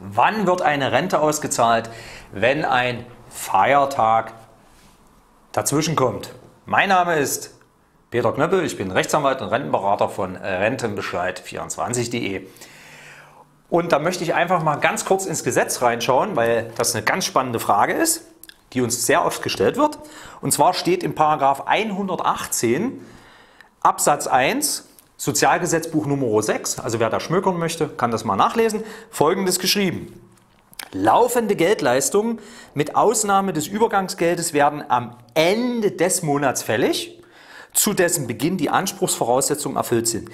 Wann wird eine Rente ausgezahlt, wenn ein Feiertag dazwischen kommt? Mein Name ist Peter Knöppel, ich bin Rechtsanwalt und Rentenberater von Rentenbescheid24.de. Und da möchte ich einfach mal ganz kurz ins Gesetz reinschauen, weil das eine ganz spannende Frage ist, die uns sehr oft gestellt wird. Und zwar steht im Paragraf 118 Absatz 1 Sozialgesetzbuch Nummer 6, also wer da schmökern möchte, kann das mal nachlesen, Folgendes geschrieben. Laufende Geldleistungen mit Ausnahme des Übergangsgeldes werden am Ende des Monats fällig, zu dessen Beginn die Anspruchsvoraussetzungen erfüllt sind.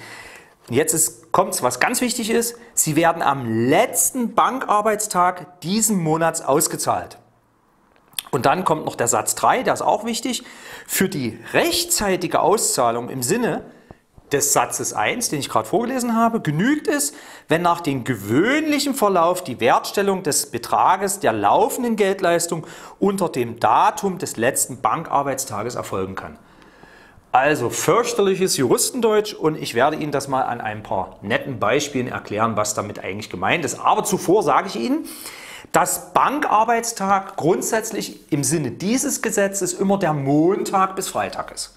Jetzt kommt es, was ganz wichtig ist, sie werden am letzten Bankarbeitstag diesen Monats ausgezahlt. Und dann kommt noch der Satz 3, der ist auch wichtig, für die rechtzeitige Auszahlung im Sinne des Satzes 1, den ich gerade vorgelesen habe, genügt es, wenn nach dem gewöhnlichen Verlauf die Wertstellung des Betrages der laufenden Geldleistung unter dem Datum des letzten Bankarbeitstages erfolgen kann. Also fürchterliches Juristendeutsch, und ich werde Ihnen das mal an ein paar netten Beispielen erklären, was damit eigentlich gemeint ist. Aber zuvor sage ich Ihnen, dass Bankarbeitstag grundsätzlich im Sinne dieses Gesetzes immer der Montag bis Freitag ist.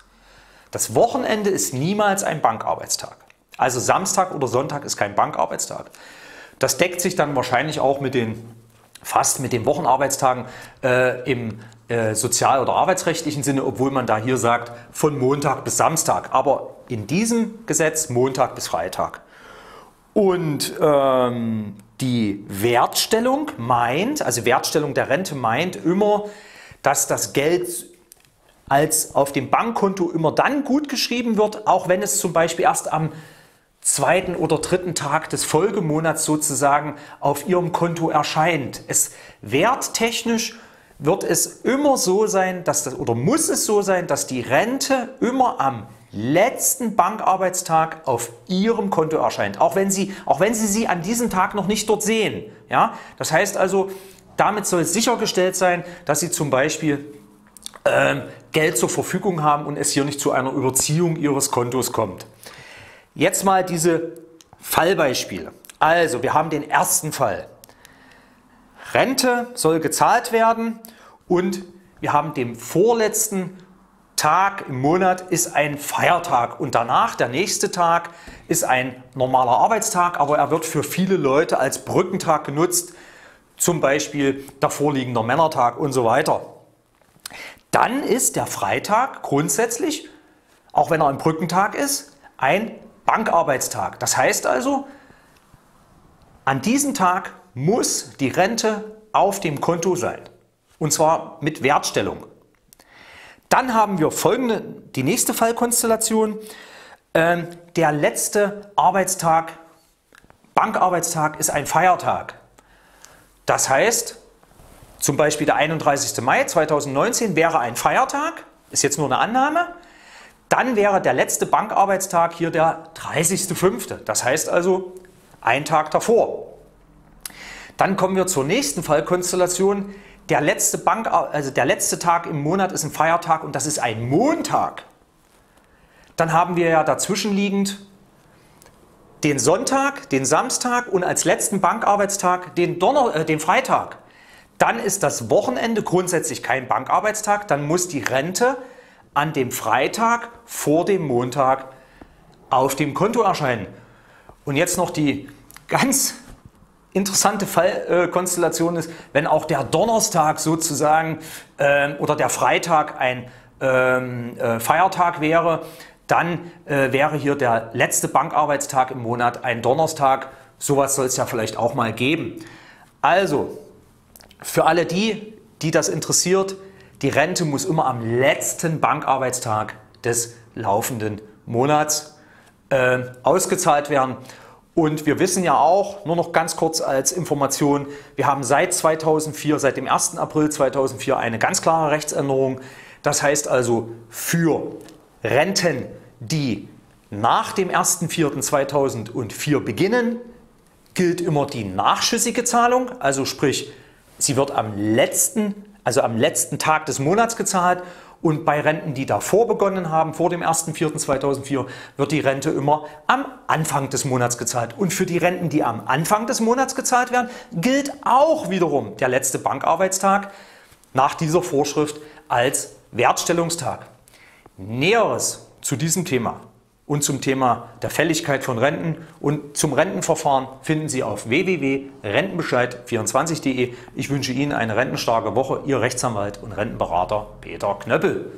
Das Wochenende ist niemals ein Bankarbeitstag. Also Samstag oder Sonntag ist kein Bankarbeitstag. Das deckt sich dann wahrscheinlich auch fast mit den Wochenarbeitstagen im sozial- oder arbeitsrechtlichen Sinne, obwohl man da hier sagt, von Montag bis Samstag. Aber in diesem Gesetz Montag bis Freitag. Und die Wertstellung meint, also Wertstellung der Rente meint immer, dass das Geld als auf dem Bankkonto immer dann gut geschrieben wird, auch wenn es zum Beispiel erst am zweiten oder dritten Tag des Folgemonats sozusagen auf Ihrem Konto erscheint. Werttechnisch wird es immer so sein, dass die Rente immer am letzten Bankarbeitstag auf Ihrem Konto erscheint, auch wenn Sie sie an diesem Tag noch nicht dort sehen. Ja? Das heißt also, damit soll sichergestellt sein, dass Sie zum Beispiel Geld zur Verfügung haben und es hier nicht zu einer Überziehung Ihres Kontos kommt. Jetzt mal diese Fallbeispiele. Also wir haben den ersten Fall. Rente soll gezahlt werden und wir haben den vorletzten Tag im Monat ist ein Feiertag und danach der nächste Tag ist ein normaler Arbeitstag, aber er wird für viele Leute als Brückentag genutzt, zum Beispiel davorliegender Männertag und so weiter. Dann ist der Freitag grundsätzlich, auch wenn er ein Brückentag ist, ein Bankarbeitstag. Das heißt also, an diesem Tag muss die Rente auf dem Konto sein. Und zwar mit Wertstellung. Dann haben wir die nächste Fallkonstellation. Der letzte Bankarbeitstag ist ein Feiertag. Das heißt, zum Beispiel der 31. Mai 2019 wäre ein Feiertag, ist jetzt nur eine Annahme. Dann wäre der letzte Bankarbeitstag hier der 30.05. Das heißt also, ein Tag davor. Dann kommen wir zur nächsten Fallkonstellation. Der letzte Tag im Monat ist ein Feiertag und das ist ein Montag. Dann haben wir ja dazwischenliegend den Sonntag, den Samstag und als letzten Bankarbeitstag den Freitag. Dann ist das Wochenende grundsätzlich kein Bankarbeitstag, dann muss die Rente an dem Freitag vor dem Montag auf dem Konto erscheinen. Und jetzt noch die ganz interessante Fallkonstellation ist, wenn auch der Donnerstag sozusagen oder der Freitag ein Feiertag wäre, dann wäre hier der letzte Bankarbeitstag im Monat ein Donnerstag. Sowas soll es ja vielleicht auch mal geben. Also, für alle die das interessiert, die Rente muss immer am letzten Bankarbeitstag des laufenden Monats ausgezahlt werden. Und wir wissen ja auch, nur noch ganz kurz als Information, wir haben seit dem 1. April 2004 eine ganz klare Rechtsänderung. Das heißt also, für Renten, die nach dem 1.4.2004 beginnen, gilt immer die nachschüssige Zahlung, also sprich, sie wird am letzten Tag des Monats gezahlt, Und bei Renten, die davor begonnen haben, vor dem 1.4.2004, wird die Rente immer am Anfang des Monats gezahlt. Und für die Renten, die am Anfang des Monats gezahlt werden, gilt auch wiederum der letzte Bankarbeitstag nach dieser Vorschrift als Wertstellungstag. Näheres zu diesem Thema und zum Thema der Fälligkeit von Renten und zum Rentenverfahren finden Sie auf www.rentenbescheid24.de. Ich wünsche Ihnen eine rentenstarke Woche, Ihr Rechtsanwalt und Rentenberater Peter Knöppel.